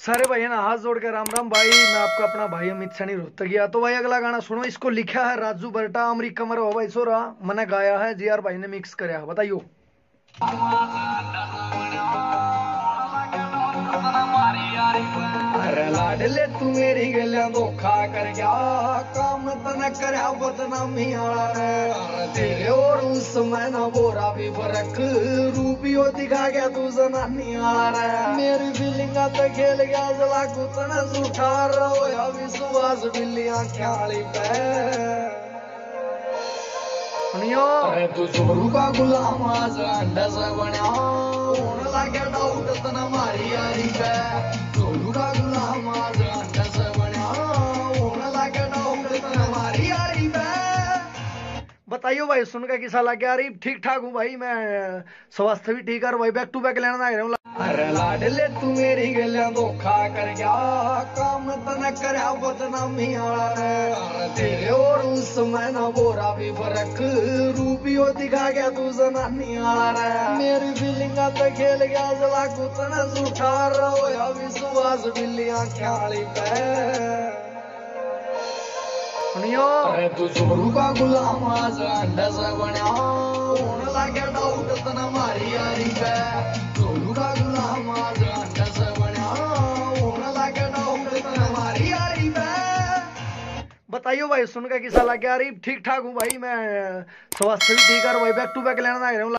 सारे भाइयों ना हाथ जोड़ के राम राम भाई। मैं आपका अपना भाई अमित साइनी रोहतक गया। तो भाई अगला गाना सुनो, इसको लिखा है राजू बर्टा, अमरीका में रहो भाई सोरा, मैंने गाया है जी आर भाई ने मिक्स कराया, बताइयो। लाडले तू मेरी गलिया धोखा कर गया, काम तना करया बदनामी आला, बोरा भी फर्क रूपियो दिखा गया तू जनानी आला, मेरी बिलिंगा तो खेल गया जला कुतना सुखा रोया विश्वास बिल्लिया ख्याली पे तू चोरू का गुलाम आज अंडा सा बना, लागे डाउट तना मारी यारी पे, चोरू का गुलाम आज अंडा सा बना, लागे डाउट तना मारी यारी पे। बताइयो भाई सुनकर किसा लगे यारी? ठीक ठाक हूँ भाई, मैं स्वास्थ्य भी ठीक है भाई, बैक टू बैक लेना आ रहा हूँ। अरे लाडले तू मेरी गलिया धोखा कर गया, काम तना करया बदनामी आला रे, तेरे और उस मैं ना बोरा भी फर्क रूपियो दिखा गया तू जनानी आला रे, मेरी बिलिंगा तो खेल गया जला कुतना सुखा रोया विश्वास बिल्लिया ख्याली पे। तू चोरू का गुलाम आज अंडा सा बना, लागे डाउट तना मारी यारी पे, चोरू का गुलाम आज अंडा सा बना, लागे डाउट तना मारी यारी पे। बताइयो भाई सुनकर किसा लगे यारी? ठीक ठाक हूँ भाई, मैं स्वास्थ्य भी ठीक है भाई, बैक टू बैक लेना आ रहा हूँ।